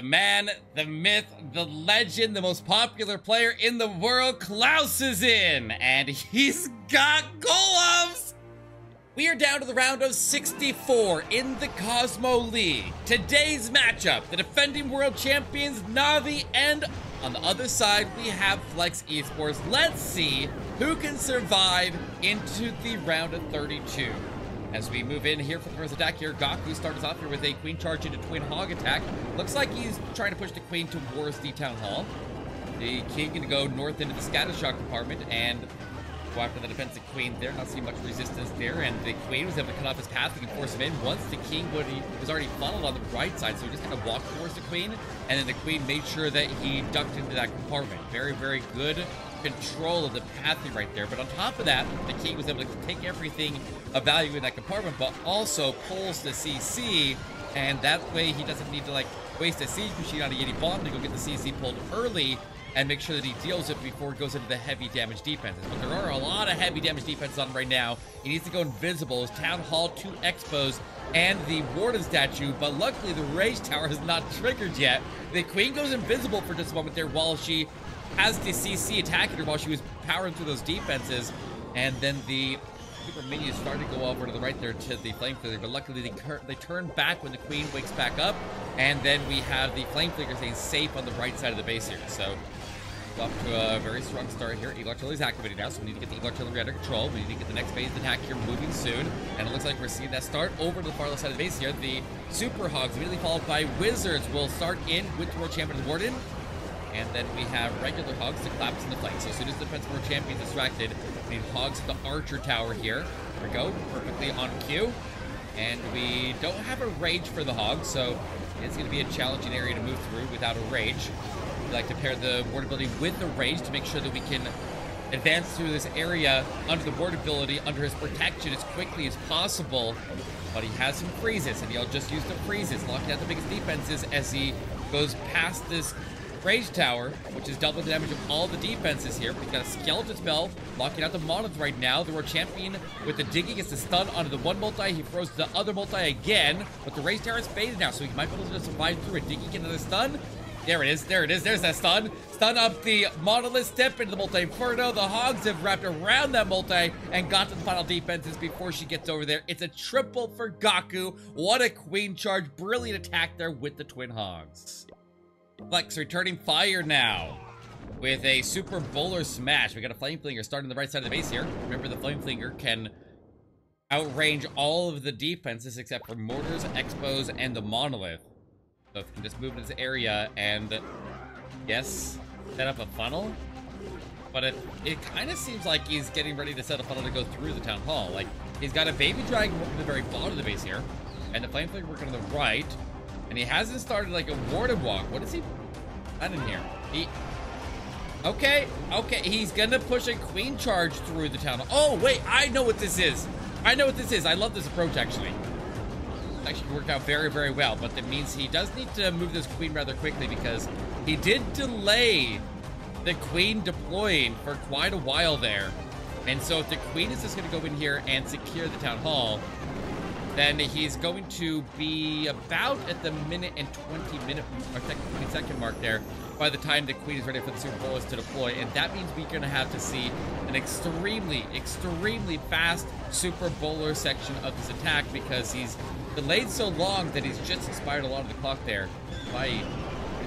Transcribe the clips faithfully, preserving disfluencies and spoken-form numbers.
The man, the myth, the legend, the most popular player in the world, Klaus is in, and he's got golems! We are down to the round of sixty-four in the Cosmo League. Today's matchup, the defending world champions Navi, and on the other side we have Flex Esports. Let's see who can survive into the round of thirty-two. As we move in here for the first attack here, Gaku starts off here with a queen charge into twin hog attack. Looks like he's trying to push the queen towards the town hall. The king can go north into the scatter shock compartment and go after the defensive queen there. Not seeing much resistance there, and the queen was able to cut off his path and force him in. Once the king would, he was already funneled on the right side, so he just kind of walked towards the queen, and then the queen made sure that he ducked into that compartment. Very, very good control of the pathing right there. But on top of that, the king was able to take everything of value in that compartment, but also pulls the C C, and that way he doesn't need to like waste a siege machine on a Yeti bomb to go get the C C pulled early and make sure that he deals it before it goes into the heavy damage defenses. But there are a lot of heavy damage defenses on right now. He needs to go invisible. His Town Hall, two Expos, and the Warden statue, but luckily the Rage Tower is not triggered yet. The queen goes invisible for just a moment there while she has the C C attacking her while she was powering through those defenses, and then the super minions started to go over to the right there to the flamethrower, but luckily they, they turn back when the queen wakes back up, and then we have the flamethrower staying safe on the right side of the base here. So off to a very strong start here. Eagle Artillery is activated now, so we need to get the Eagle Artillery under control. We need to get the next phase of attack here moving soon, and it looks like we're seeing that start over to the farthest side of the base here. The Super Hogs, immediately followed by Wizards, will start in with the World Champions Warden, and then we have regular Hogs to collapse in the flank. So as soon as the Defense World Champion is distracted, we need Hogs to the Archer Tower here. There we go, perfectly on cue. And we don't have a Rage for the Hogs, so it's going to be a challenging area to move through without a Rage. We like to pair the ward ability with the Rage to make sure that we can advance through this area under the ward ability, under his protection as quickly as possible. But he has some freezes, and he'll just use the freezes, locking out the biggest defenses as he goes past this Rage Tower, which is double the damage of all the defenses here. We've got a Skeleton Spell locking out the Monolith right now. The World Champion with the Digging gets the stun onto the one multi. He throws the other multi again, but the Rage Tower is phased now, so he might be able to survive through it. Digging get another stun. There it is, there it is, there's that stun. Stun up the Monolith, step into the multi-inferno. The Hogs have wrapped around that multi and got to the final defenses before she gets over there. It's a triple for Gaku. What a queen charge. Brilliant attack there with the Twin Hogs. Flex returning fire now with a Super Bowler Smash. We got a Flameflinger starting on the right side of the base here. Remember, the Flameflinger can outrange all of the defenses except for Mortars, Expos, and the Monolith. So if we can just move to this area and, yes, set up a funnel. But it, it kind of seems like he's getting ready to set a funnel to go through the Town Hall. Like, he's got a Baby Dragon from the very bottom of the base here, and the Flameflinger working on the right. And he hasn't started like a warded walk. What is he? Not in here. He. Okay, okay. He's gonna push a queen charge through the town. Oh wait, I know what this is. I know what this is. I love this approach actually. It actually worked out very, very well. But that means he does need to move this queen rather quickly because he did delay the queen deploying for quite a while there. And so if the queen is just gonna go in here and secure the town hall, then he's going to be about at the minute and twenty minute or twenty second mark there by the time the queen is ready for the Super Bowl is to deploy. And that means we're going to have to see an extremely, extremely fast Super Bowler section of this attack because he's delayed so long that he's just expired a lot of the clock there. By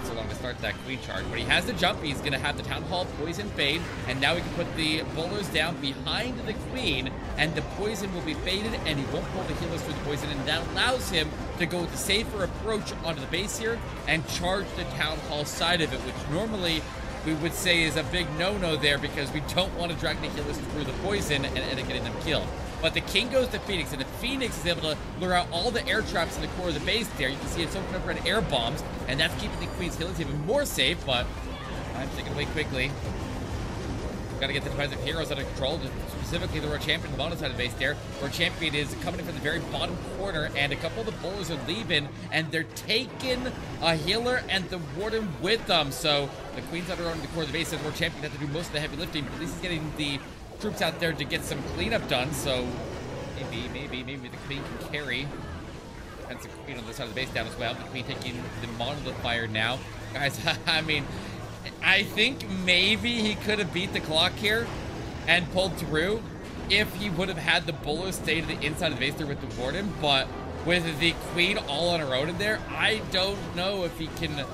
so long to start that queen charge, but he has the jump. He's gonna have the town hall poison fade, and now we can put the bowlers down behind the queen, and the poison will be faded, and he won't pull the healers through the poison, and that allows him to go with a safer approach onto the base here and charge the town hall side of it, which normally we would say is a big no-no there because we don't want to drag the healers through the poison and end up getting them killed. But the king goes to Phoenix, and the Phoenix is able to lure out all the air traps in the core of the base there. You can see it's open up around air bombs, and that's keeping the queen's healers even more safe, but I'm taking away quickly. Got to get the defensive heroes under control, specifically the World Champion on the bottom side of the base there. World Champion is coming in from the very bottom corner, and a couple of the bowlers are leaving, and they're taking a healer and the warden with them. So the queen's under the core of the base, and World Champion has to do most of the heavy lifting, but at least he's getting the troops out there to get some cleanup done. So maybe, maybe, maybe the queen can carry and some you know, the side of the base down as well. But we taking the monolith fire now. Guys, I mean, I think maybe he could have beat the clock here and pulled through if he would have had the bullet stay to the inside of the base there with the warden. But with the queen all on her own in there, I don't know if he can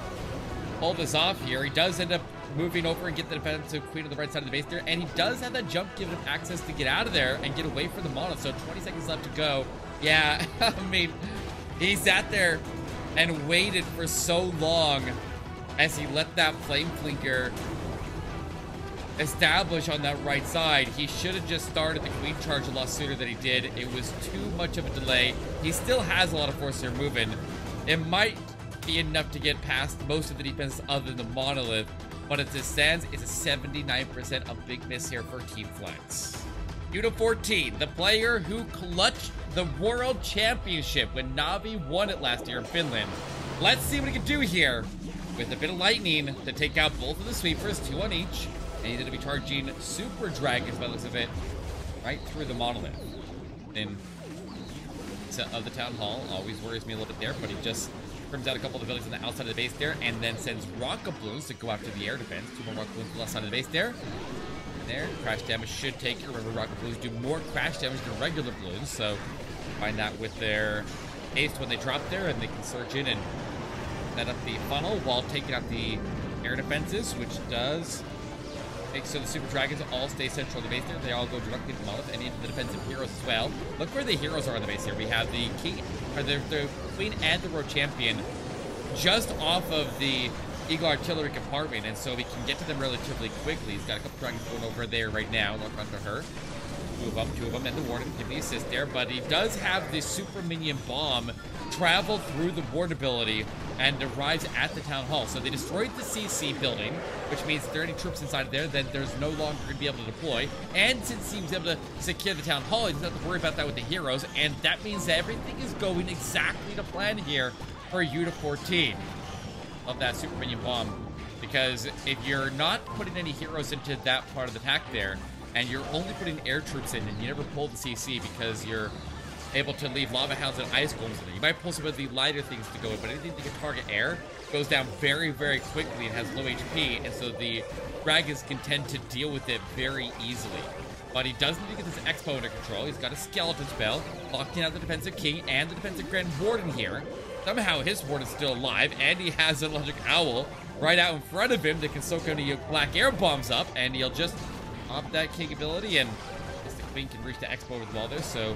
pull this off here. He does end up moving over and get the defensive queen on the right side of the base there, and he does have that jump giving him access to get out of there and get away from the monolith. So twenty seconds left to go. Yeah, I mean, he sat there and waited for so long as he let that flame flinker establish on that right side. He should have just started the queen charge a lot sooner than he did. It was too much of a delay. He still has a lot of force here moving. It might be enough to get past most of the defense other than the monolith, but it descends. It's a seventy-nine percent, a big miss here for Team Flex. Unit fourteen, the player who clutched the World Championship when Navi won it last year in Finland. Let's see what he can do here with a bit of lightning to take out both of the sweepers, two on each. And he's going to be charging Super Dragons by the looks of it right through the monolith. And of the Town Hall always worries me a little bit there, but he just trims out a couple of the buildings on the outside of the base there and then sends rocket balloons to go after the air defense. Two more rocket balloons to the left side of the base there. There. Crash damage should take care. Remember, rocket balloons do more crash damage than regular balloons, so find that with their ace when they drop there, and they can surge in and set up the funnel while taking out the air defenses, which does make sure the Super Dragons all stay central on the base there. They all go directly to the monolith and into the defensive heroes as well. Look where the heroes are on the base here. We have the king, or the, the queen and the world champion just off of the Eagle Artillery compartment, and so we can get to them relatively quickly. He's got a couple dragons going over there right now. Look onto her. Two of them, two of them, and the warden giving the assist there. But he does have the super minion bomb travel through the ward ability and arrives at the Town Hall. So they destroyed the C C building, which means thirty troops inside of there that there's no longer going to be able to deploy. And since he was able to secure the Town Hall, he doesn't have to worry about that with the heroes. And that means that everything is going exactly to plan here for Unit fourteen. Of that super minion bomb, because if you're not putting any heroes into that part of the pack there, and you're only putting air troops in, and you never pull the C C because you're able to leave lava hounds and ice golems in there. You might pull some of the lighter things to go in, but anything that can target air goes down very, very quickly and has low H P, and so the dragons can tend to deal with it very easily. But he does need to get this expo under control. He's got a skeleton spell, locking out the defensive king and the defensive grand warden here. Somehow his ward is still alive, and he has an electric owl right out in front of him that can soak any black air bombs up, and he'll just pop that king ability, and the queen can reach the expo over the wall there, so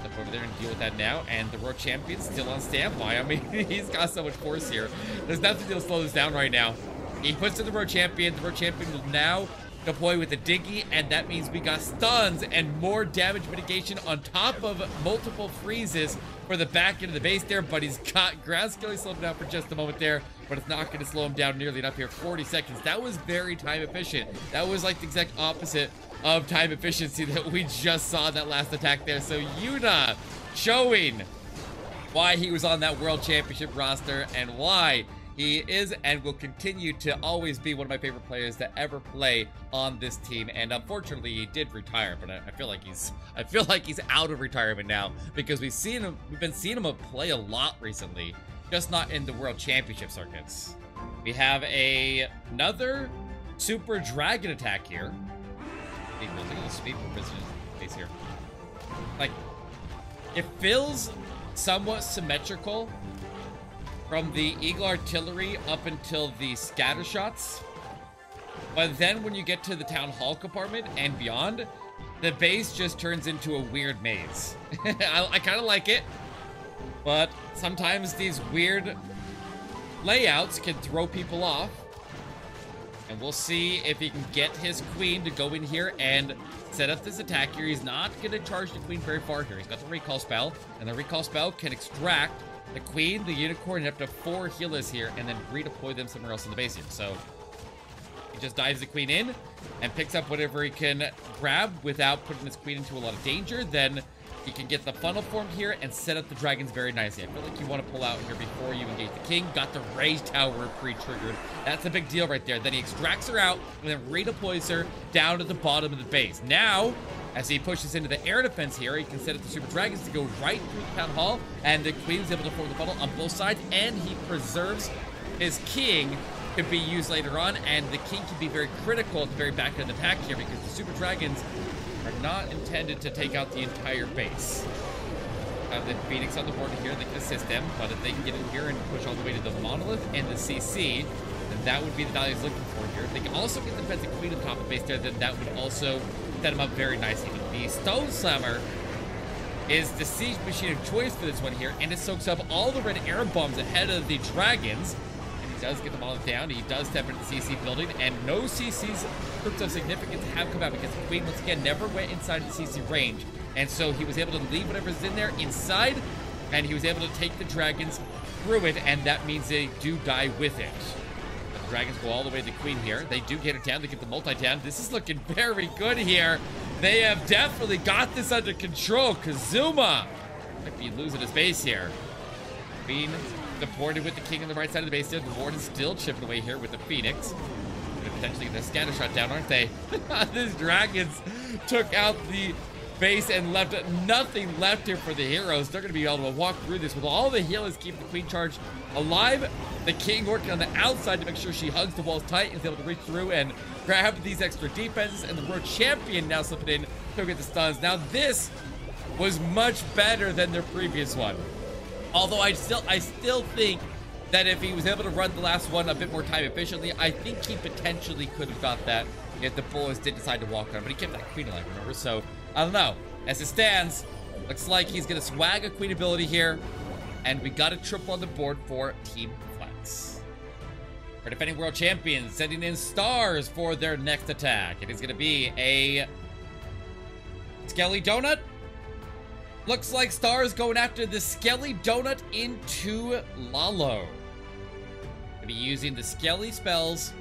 step over there and deal with that now. And the world champion's still on standby. I mean, he's got so much force here. There's nothing that'll slow this down right now. He puts in the world champion. The world champion will now deploy with the diggy, and that means we got stuns and more damage mitigation on top of multiple freezes for the back end of the base there. But he's got ground skill. He slowed him down for just a moment there, but it's not going to slow him down nearly enough here. forty seconds. That was very time efficient. That was like the exact opposite of time efficiency that we just saw in that last attack there. So Yuna showing why he was on that world championship roster and why he is and will continue to always be one of my favorite players to ever play on this team. And unfortunately, he did retire, but I, I feel like he's I feel like he's out of retirement now, because we've seen him we've been seeing him play a lot recently, just not in the World Championship circuits. We have a another Super Dragon attack here. Hey, we'll take a little speed prison face here. Like, it feels somewhat symmetrical. From the Eagle Artillery up until the scatter shots. But then when you get to the Town Hall compartment and beyond, the base just turns into a weird maze. I, I kind of like it, but sometimes these weird layouts can throw people off. And we'll see if he can get his queen to go in here and set up this attack here. He's not going to charge the queen very far here. He's got the recall spell, and the recall spell can extract the queen, the unicorn, and up to four healers here, and then redeploy them somewhere else in the base here. So he just dives the queen in and picks up whatever he can grab without putting his queen into a lot of danger. Then he can get the funnel formed here and set up the dragons very nicely. I feel like you want to pull out here before you engage the king. Got the rage tower pre-triggered. That's a big deal right there. Then he extracts her out and then redeploys her down to the bottom of the base. Now As he pushes into the air defense here, he can set up the Super Dragons to go right through the Town Hall, and the Queen's able to form the funnel on both sides, and he preserves his King, could be used later on, and the King can be very critical at the very back end of the attack here, because the Super Dragons are not intended to take out the entire base. Have the Phoenix on the board here that can assist them, but if they can get in here and push all the way to the Monolith and the C C, then that would be the value he's looking for here. If they can also get the defensive Queen on top of the base there, then that would also set him up very nicely. The Stone Slammer is the siege machine of choice for this one here, and it soaks up all the red air bombs ahead of the Dragons. And he does get them all down. He does step into the C C building, and no C Cs of significance have come out because the Queen, once again, never went inside the C C range. And so he was able to leave whatever's in there inside, and he was able to take the Dragons through it, and that means they do die with it. The Dragons go all the way to the Queen here. They do get it down. They get the multi down. This is looking very good here. They have definitely got this under control. Kazuma might be losing his base here. Being supported with the King on the right side of the base there. The Warden still chipping away here with the Phoenix. Going to potentially get the scatter shot down, aren't they? These Dragons took out the base and left nothing left here for the heroes. They're going to be able to walk through this with all the healers keeping the Queen charge alive. The King working on the outside to make sure she hugs the walls tight and is able to reach through and grab these extra defenses. And the World Champion now slipping in to get the stuns. Now this was much better than their previous one. Although I still, I still think that if he was able to run the last one a bit more time efficiently, I think he potentially could have got that if the Bulls did decide to walk on. But he kept that Queen alive, remember? So I don't know. As it stands, looks like he's going to swag a Queen ability here. And we got a triple on the board for Team Flex. For defending World Champions, sending in stars for their next attack. It is going to be a Skelly Donut. Looks like stars going after the Skelly Donut into Lalo. Going to be using the Skelly spells,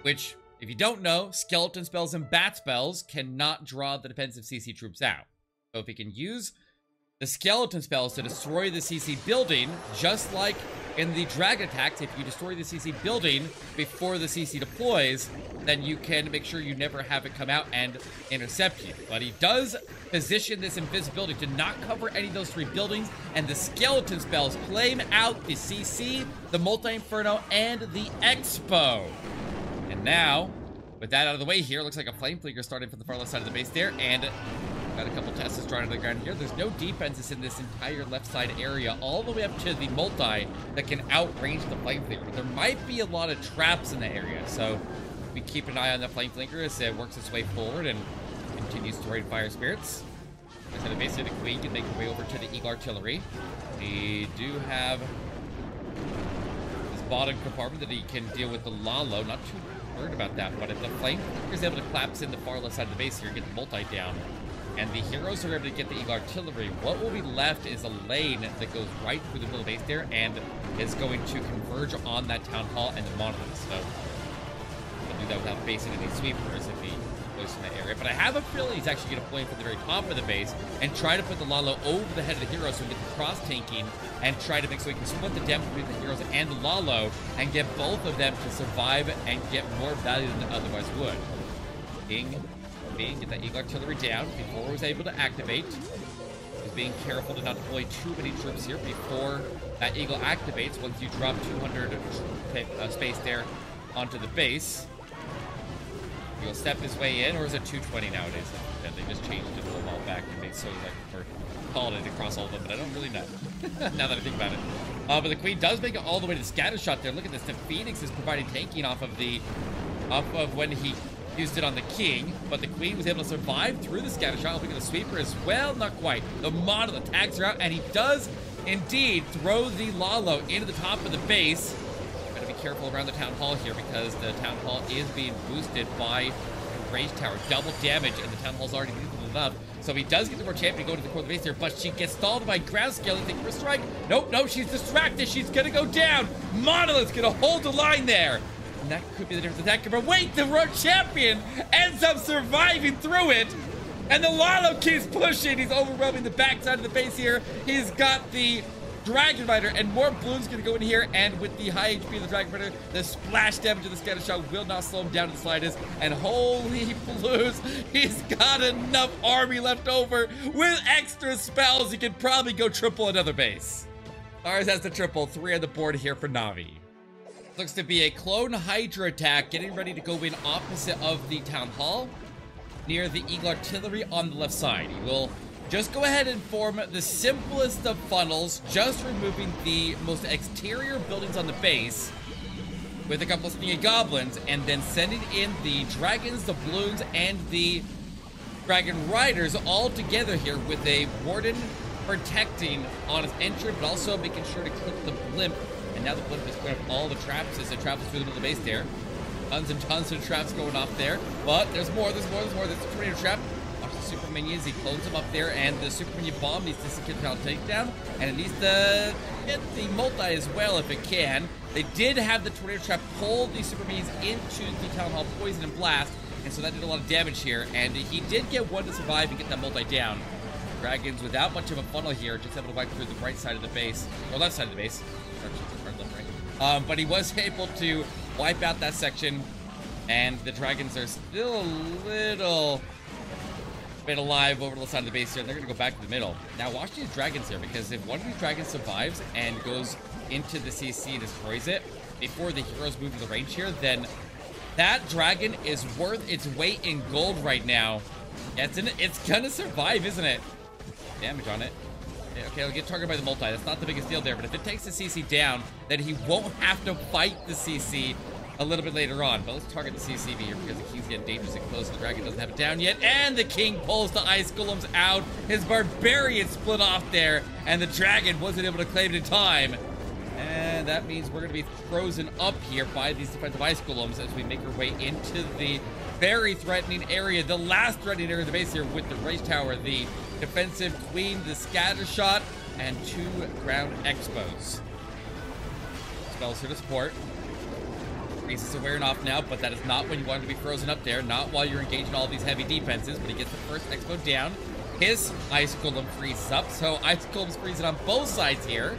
which, if you don't know, skeleton spells and bat spells cannot draw the defensive C C troops out. So if he can use the skeleton spells to destroy the C C building, just like in the dragon attacks, if you destroy the C C building before the C C deploys, then you can make sure you never have it come out and intercept you. But he does position this invisibility to not cover any of those three buildings, and the skeleton spells claim out the C C, the Multi-Inferno, and the Expo. And now, with that out of the way here, looks like a Flame Flinger starting from the far left side of the base there, and got a couple Teslas drawn to the ground here. There's no defenses in this entire left side area, all the way up to the multi that can outrange the Flame Flinger. But there might be a lot of traps in the area, so we keep an eye on the Flame Flinger as it works its way forward and continues to raid Fire Spirits. As in the base of the Queen can make her way over to the Eagle Artillery. We do have this bottom compartment that he can deal with the Lalo, not too about that, but if the Flame is able to collapse in the far left side of the base here, get the multi down, and the heroes are able to get the Eagle Artillery, what will be left is a lane that goes right through the middle of the base there and is going to converge on that Town Hall and the Monolith. So he'll do that without facing any sweepers if he goes in that area. But I have a feeling he's actually going to play from the very top of the base and try to put the Lalo over the head of the hero so we get the cross tanking and try to make so we can split the damage between the heroes and the Lalo and get both of them to survive and get more value than they otherwise would. King being get that Eagle Artillery down before he was able to activate. He's being careful to not deploy too many troops here before that Eagle activates once you drop two hundred uh, space there onto the base. He'll step his way in, or is it two twenty nowadays? Yeah, they just changed it a little while back and made so that, or called it across all of them, but I don't really know. Now that I think about it. Uh, but the Queen does make it all the way to the scatter shot there. Look at this. The Phoenix is providing tanking off of the, off of when he used it on the King, but the Queen was able to survive through the scatter shot. Looking at the sweeper as well. Not quite. The model attacks her out, and he does indeed throw the Lalo into the top of the base. Careful around the Town Hall here because the Town Hall is being boosted by the Rage Tower. Double damage, and the Town Hall's already lethal enough. So he does get the World Champion to go to the core of the base here, but she gets stalled by Ground Scaling. Think for a strike. Nope, nope, she's distracted. She's gonna go down. Monolith's gonna hold the line there. And that could be the difference in that. But wait, the World Champion ends up surviving through it. And the Lalo keeps pushing. He's overwhelming the backside of the base here. He's got the Dragon Rider, and more balloons gonna go in here, and with the high H P of the Dragon Rider, the splash damage of the scatter shot will not slow him down to the slightest. And holy balloons, he's got enough army left over with extra spells. He could probably go triple another base. Ours has the triple, three on the board here for Navi. Looks to be a clone Hydra attack getting ready to go in opposite of the Town Hall near the Eagle Artillery on the left side. He will just go ahead and form the simplest of funnels, just removing the most exterior buildings on the base with a couple of sneaky goblins, and then sending in the dragons, the balloons, and the dragon riders all together here with a warden protecting on its entry, but also making sure to clip the blimp. And now the blimp is clearing up all the traps as it travels through the middle of the base there. Tons and tons of traps going off there, but there's more, there's more, there's more. There's a tornado trap. Watch the super minions. He clones them up there, and the super minion bomb needs to secure the takedown, and it needs to hit the multi as well if it can. They did have the tornado trap pull the super minions into the Town Hall poison and blast, and so that did a lot of damage here. And he did get one to survive and get that multi down. Dragons, without much of a funnel here, just able to wipe through the right side of the base, or left side of the base. Um, but he was able to wipe out that section, and the dragons are still a little bit alive over the side of the base here. They're going to go back to the middle. Now watch these dragons here, because if one of these dragons survives and goes into the C C and destroys it before the heroes move to the range here, then that dragon is worth its weight in gold right now. It's, in, it's going to survive, isn't it? Damage on it. Okay, it'll get targeted by the multi. That's not the biggest deal there, but if it takes the C C down, then he won't have to fight the C C a little bit later on. But let's target the C C here, because the king's getting dangerous and close. The dragon doesn't have it down yet, and the king pulls the ice golems out. His barbarian split off there, and the dragon wasn't able to claim it in time. And that means we're going to be frozen up here by these defensive ice golems as we make our way into the very threatening area, the last threatening area of the base here, with the Rage Tower, the defensive queen, the scatter shot, and two ground expos. Spells here to support. Pieces are wearing off now, but that is not when you want to be frozen up there, not while you're engaging all these heavy defenses. But he gets the first expo down. His ice golem freezes up, so ice golems freezing on both sides here.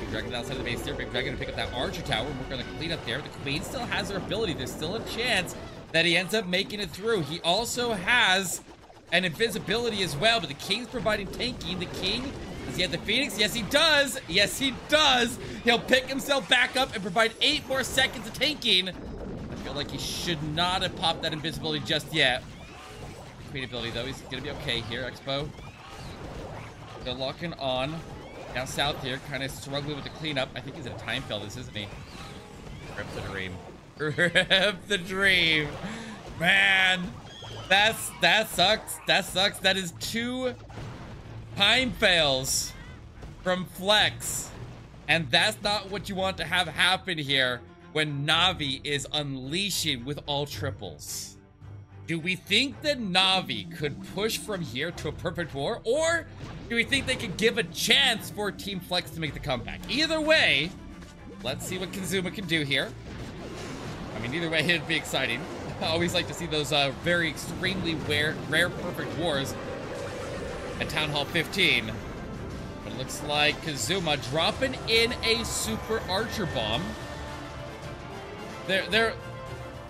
Big dragon outside of the base here. Big dragon to pick up that archer tower. We're going to clean up there. The queen still has her ability. There's still a chance that he ends up making it through. He also has an invisibility as well, but the king's providing tanking. The king, does he have the Phoenix? Yes, he does. Yes, he does. He'll pick himself back up and provide eight more seconds of tanking. I feel like he should not have popped that invisibility just yet. The queen ability, though, he's going to be okay here, Expo. They're locking on. Down south here, kind of struggling with the cleanup. I think he's in a time fail, this, isn't he? Rip the dream. Rip the dream. Man, that's that sucks. That sucks. That is two time fails from Flex. And that's not what you want to have happen here when Navi is unleashing with all triples. Do we think that Navi could push from here to a perfect war? Or do we think they could give a chance for Team Flex to make the comeback? Either way, let's see what Kazuma can do here. I mean, either way, it'd be exciting. I always like to see those uh, very extremely rare, rare perfect wars at Town Hall fifteen. But it looks like Kazuma dropping in a super archer bomb. There, there,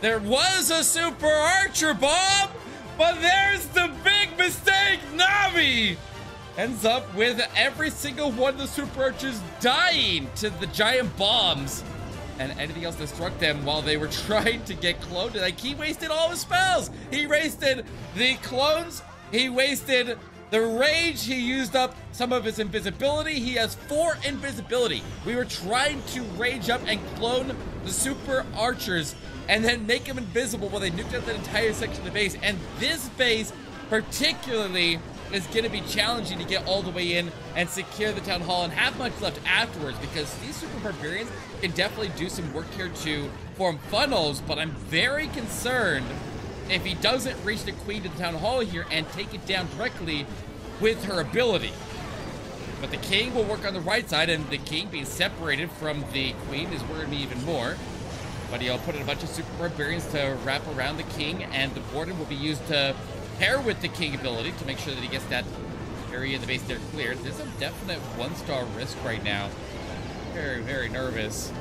there was a super archer bomb, but there's the big mistake. Navi ends up with every single one of the super archers dying to the giant bombs. And anything else that struck them while they were trying to get cloned. Like, he wasted all his spells. He wasted the clones. He wasted the rage. He used up some of his invisibility. He has four invisibility. We were trying to rage up and clone the super archers and then make them invisible while they nuked out that entire section of the base. And this base particularly is going to be challenging to get all the way in and secure the Town Hall and have much left afterwards, because these super barbarians can definitely do some work here to form funnels, but I'm very concerned if he doesn't reach the queen to the Town Hall here and take it down directly with her ability. But the king will work on the right side, and the king being separated from the queen is worrying me even more. But he'll put in a bunch of super barbarians to wrap around the king, and the warden will be used to pair with the king ability to make sure that he gets that area of the base they're cleared. There's a definite one-star risk right now. Very, very nervous.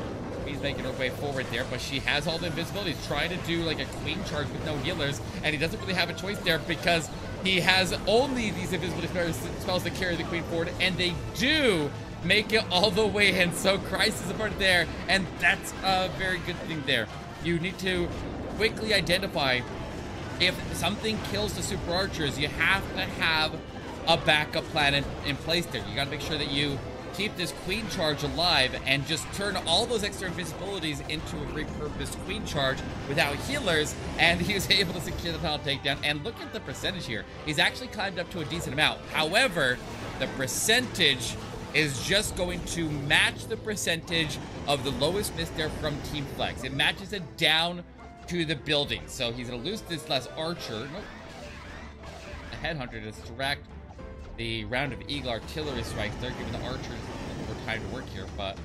He's making her way forward there, but she has all the invisibilities. Trying to do like a queen charge with no healers, and he doesn't really have a choice there because he has only these invisibility spells that carry the queen forward, and they do make it all the way in. So Christ is apart there, and that's a very good thing there. You need to quickly identify if something kills the super archers, you have to have a backup plan in, in place there. You got to make sure that you keep this queen charge alive and just turn all those extra invisibilities into a repurposed queen charge without healers, and he was able to secure the final takedown. And look at the percentage here. He's actually climbed up to a decent amount. However, the percentage is just going to match the percentage of the lowest miss there from Team Flex. It matches it down to the building. So he's going to lose this last archer. Nope. A headhunter to distract the round of Eagle Artillery Strikes. They're giving the archers more time to work here, but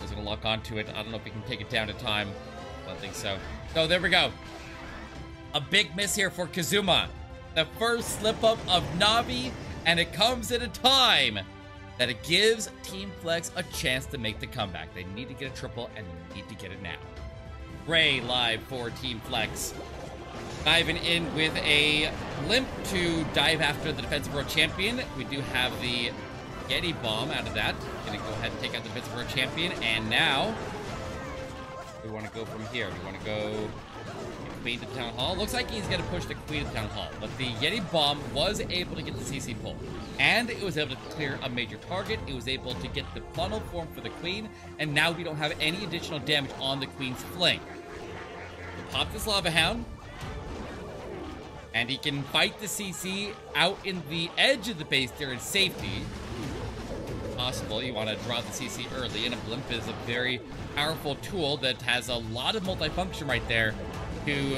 he's going to lock onto it. I don't know if he can take it down to time. I don't think so. So there we go. A big miss here for Kazuma. The first slip up of Navi, and it comes at a time that it gives Team Flex a chance to make the comeback. They need to get a triple, and they need to get it now. Ray live for Team Flex. Diving in with a limp to dive after the defensive world champion. We do have the Yeti bomb out of that. Gonna go ahead and take out the defensive world champion. And now, we want to go from here. We want to go Queen to Town Hall. Looks like he's going to push the Queen to Town Hall, but the Yeti bomb was able to get the C C pull, and it was able to clear a major target. It was able to get the funnel form for the Queen, and now we don't have any additional damage on the Queen's flank. We'll pop this Lava Hound, and he can fight the C C out in the edge of the base there in safety. Possible. You want to draw the C C early, and a blimp is a very powerful tool that has a lot of multifunction right there to,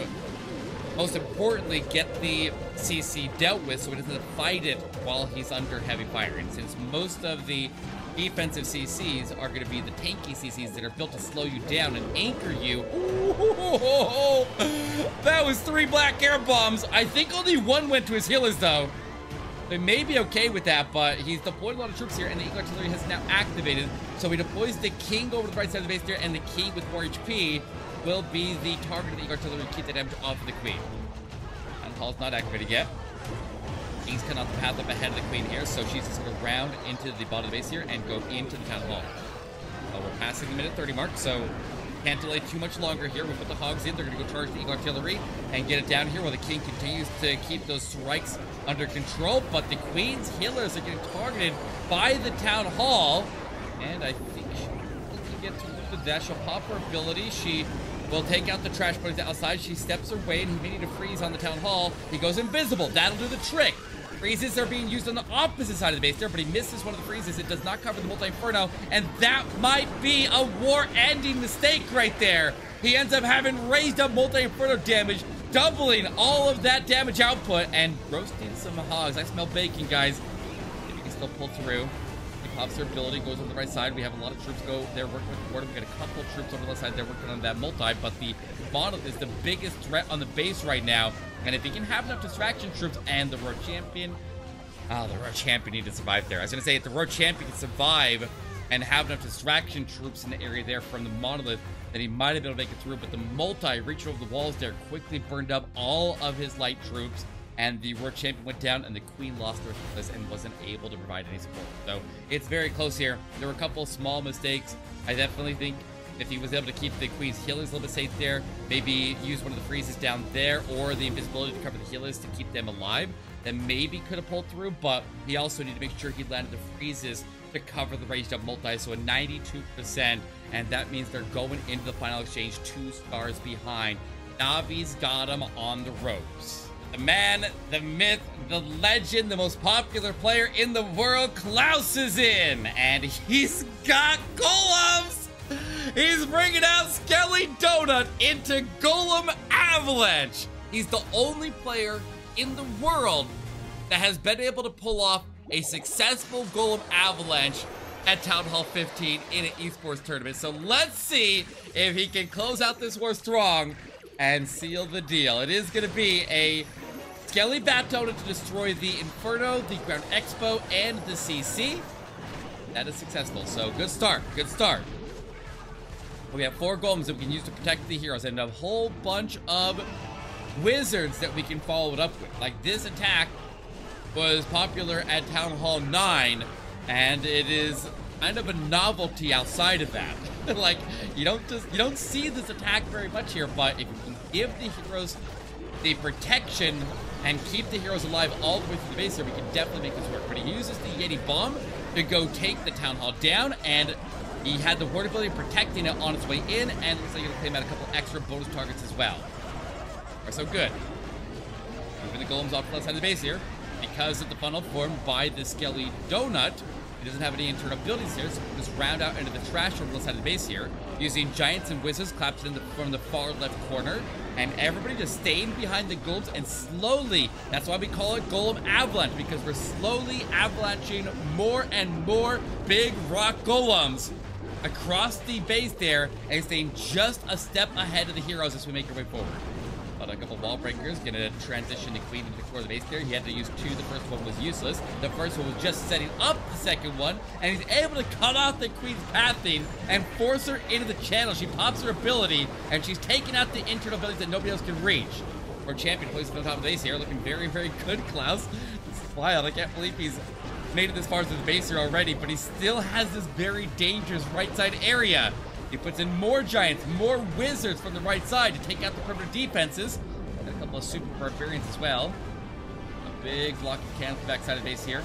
most importantly, get the C C dealt with so it doesn't fight it while he's under heavy fire. And since most of the defensive C Cs are going to be the tanky C Cs that are built to slow you down and anchor you. Ooh, that was three black air bombs. I think only one went to his healers, though. They may be okay with that, but he's deployed a lot of troops here, and the Eagle Artillery has now activated. So he deploys the King over to the right side of the base there, and the King with more H P will be the target of the Eagle Artillery to keep the damage off of the Queen. And Hall's not activated yet. King's cut off the path up ahead of the Queen here, so she's just going to round into the bottom of the base here and go into the Town Hall. Uh, we're passing the minute thirty mark, so can't delay too much longer here. We put the Hogs in. They're going to go charge the Eagle Artillery and get it down here while the King continues to keep those strikes under control. But the Queen's healers are getting targeted by the Town Hall. And I think she can get to the dash. She'll pop her ability. She will take out the trash buddies outside. She steps away, and he may need to freeze on the Town Hall. He goes invisible. That'll do the trick. Freezes are being used on the opposite side of the base there, but he misses one of the freezes. It does not cover the multi-inferno, and that might be a war-ending mistake right there. He ends up having raised up multi-inferno damage, doubling all of that damage output, and roasting some hogs. I smell bacon, guys. If he can still pull through. He pops their ability, goes on the right side. We have a lot of troops go there working with the board. We got a couple of troops on the left side there working on that multi, but the model is the biggest threat on the base right now. And if he can have enough distraction troops and the Road Champion, oh, the Road Champion need to survive there. I was going to say, if the Road Champion can survive and have enough distraction troops in the area there from the Monolith, then he might have been able to make it through. But the multi reached over the walls there, quickly burned up all of his light troops, and the Road Champion went down, and the Queen lost the rest and wasn't able to provide any support. So it's very close here. There were a couple small mistakes. I definitely think if he was able to keep the Queen's healers a little bit safe there, maybe use one of the freezes down there or the invisibility to cover the healers to keep them alive, then maybe could have pulled through, but he also needed to make sure he landed the freezes to cover the ranged up multi, so a ninety-two percent, and that means they're going into the final exchange two stars behind. Navi's got him on the ropes. The man, the myth, the legend, the most popular player in the world, Klaus is in, and he's got golems! He's bringing out Skelly Donut into Golem Avalanche. He's the only player in the world that has been able to pull off a successful Golem Avalanche at Town Hall fifteen in an esports tournament. So let's see if he can close out this war strong and seal the deal. It is going to be a Skelly Bat Donor to destroy the Inferno, the Ground Expo, and the C C. That is successful, so good start, good start. We have four golems that we can use to protect the heroes and a whole bunch of wizards that we can follow it up with. Like, this attack was popular at Town Hall nine, and it is kind of a novelty outside of that. Like, you don't just you don't see this attack very much here, but if you can give the heroes the protection and keep the heroes alive all the way through the base here, we can definitely make this work. But he uses the Yeti Bomb to go take the Town Hall down, and he had the ward ability protecting it on its way in, and looks like he's gonna claim out a couple extra bonus targets as well. Alright, so good. Moving the golems off the left side of the base here. Because of the funnel formed by the Skelly Donut, it doesn't have any internal buildings here, so we'll just round out into the trash on the left side of the base here, using Giants and Wizards clapped in the, from the far left corner, and everybody just staying behind the golems and slowly, that's why we call it Golem Avalanche, because we're slowly avalanching more and more big rock golems across the base there, and staying just a step ahead of the heroes as we make our way forward. But a couple wall breakers, gonna transition the Queen into the core of the base there. He had to use two, the first one was useless. The first one was just setting up the second one, and he's able to cut off the Queen's pathing and force her into the channel. She pops her ability, and she's taking out the internal abilities that nobody else can reach. Our champion plays on top of the base here, looking very, very good, Klaus. This is wild, I can't believe he's made it this far to the base here already, but he still has this very dangerous right side area. He puts in more Giants, more Wizards from the right side to take out the perimeter defenses. And a couple of Super Barbarians as well. A big block of cannons on the backside of the base here.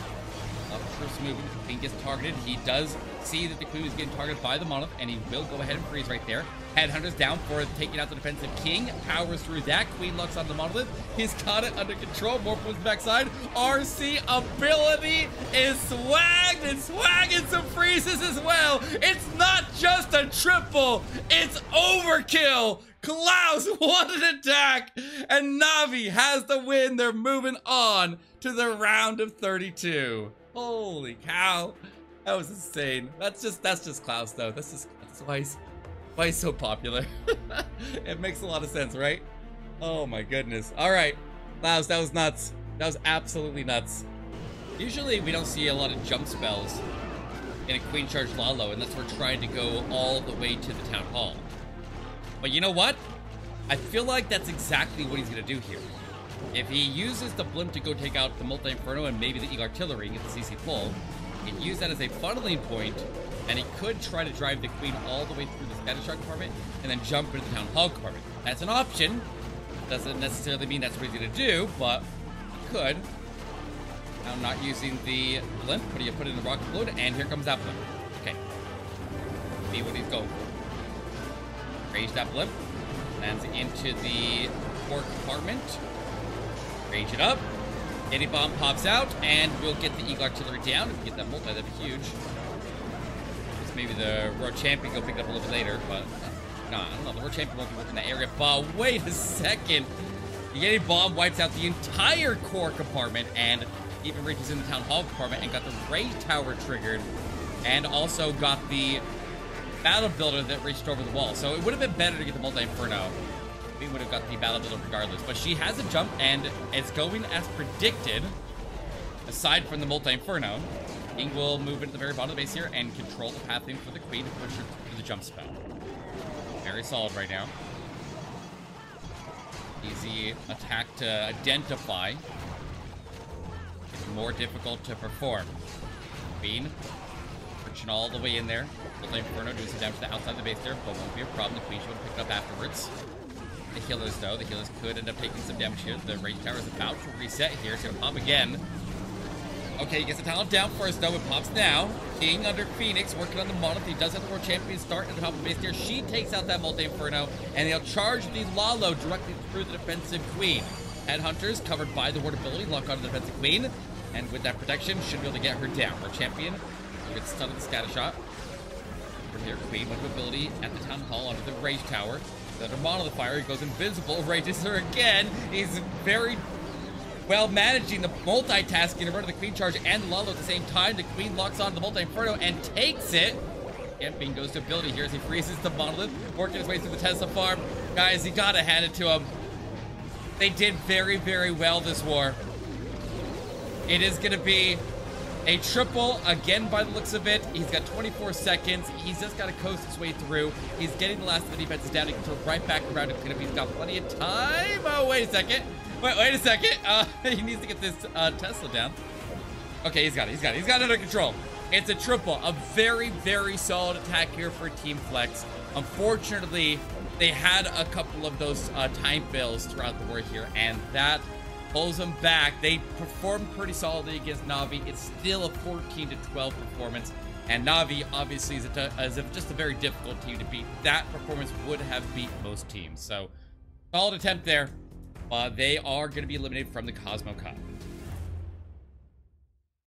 First movement, the Queen gets targeted. He does see that the Queen is getting targeted by the Monolith, and he will go ahead and freeze right there. Headhunter's down for taking out the defensive King. Powers through that. Queen locks on the Monolith. He's got it under control. More points backside. R C ability is swagged and swagging some freezes as well. It's not just a triple. It's overkill. Klaus, what an attack. And Navi has the win. They're moving on to the round of thirty-two. Holy cow, that was insane. That's just that's just Klaus though. That's just that's why he's why he's so popular. It makes a lot of sense, right? Oh my goodness. All right, Klaus, that was nuts. That was absolutely nuts. Usually we don't see a lot of jump spells in a Queen Charge Lalo unless we're trying to go all the way to the Town Hall. But you know what? I feel like that's exactly what he's gonna do here. If he uses the blimp to go take out the Multi-Inferno and maybe the Eagle Artillery and get the C C full, he can use that as a funneling point, and he could try to drive the Queen all the way through the Scattershot compartment and then jump into the Town Hall compartment. That's an option. Doesn't necessarily mean that's what he's going to do, but he could. I'm not using the blimp, but he put it in the rocket load, and here comes that blimp. Okay. See what he's going for. Rage that blimp. Lands into the core compartment. Range it up. Yeti Bomb pops out, and we'll get the Eagle Artillery down. If we get that multi, that'd be huge. Guess maybe the Royal Champion will pick up a little bit later, but nah, I don't know. The Royal Champion won't be within that area. But wait a second. The Yeti Bomb wipes out the entire core compartment and even reaches in the Town Hall compartment and got the Ray Tower triggered and also got the Battle Builder that reached over the wall. So it would have been better to get the Multi Inferno. We would have got the battle builder regardless, but she has a jump and it's going as predicted. Aside from the Multi-Inferno, King will move into the very bottom of the base here and control the pathing for the Queen to push her through the jump spell. Very solid right now. Easy attack to identify. It's more difficult to perform. Bean, pushing all the way in there. Multi-Inferno doing some damage to the outside of the base there, but won't be a problem. The Queen should pick it up afterwards. The healers, though. The healers could end up taking some damage here. The Rage Tower is about to reset here. It's going to pop again. Okay, he gets the talent down first, though. It pops now. King under Phoenix, working on the Monolith. He does have the World Champion start at the top of the base here. She takes out that Multi-Inferno, and they'll charge the Lalo directly through the defensive Queen. Headhunters, covered by the Ward ability, lock onto the defensive Queen. And with that protection, should be able to get her down. World Champion gets stunned with the Scattershot. Over here, Queen, with ability at the Town Hall under the Rage Tower. Under Monolith Fire, he goes invisible, rages her again. He's very well managing the multitasking in front of the Queen Charge and the Lalo at the same time. The Queen locks on the Multi-Inferno and takes it. Camping goes to ability here as he freezes the Monolith, working his way through the Tesla farm. Guys, you gotta hand it to him. They did very, very well this war. It is going to be a triple again by the looks of it. He's got twenty-four seconds. He's just got to coast his way through. He's getting the last of the defenses down. He can turn right back around. It's going to be, he's got plenty of time. Oh, wait a second. Wait, wait a second. Uh, he needs to get this uh, Tesla down. Okay, he's got it. He's got it. He's got it under control. It's a triple. A very, very solid attack here for Team Flex. Unfortunately, they had a couple of those uh, time fails throughout the war here, and that pulls them back. They performed pretty solidly against Navi. It's still a fourteen to twelve performance, and Navi obviously is, a is a just a very difficult team to beat. That performance would have beat most teams. So, solid attempt there. Uh, they are going to be eliminated from the Cosmo Cup.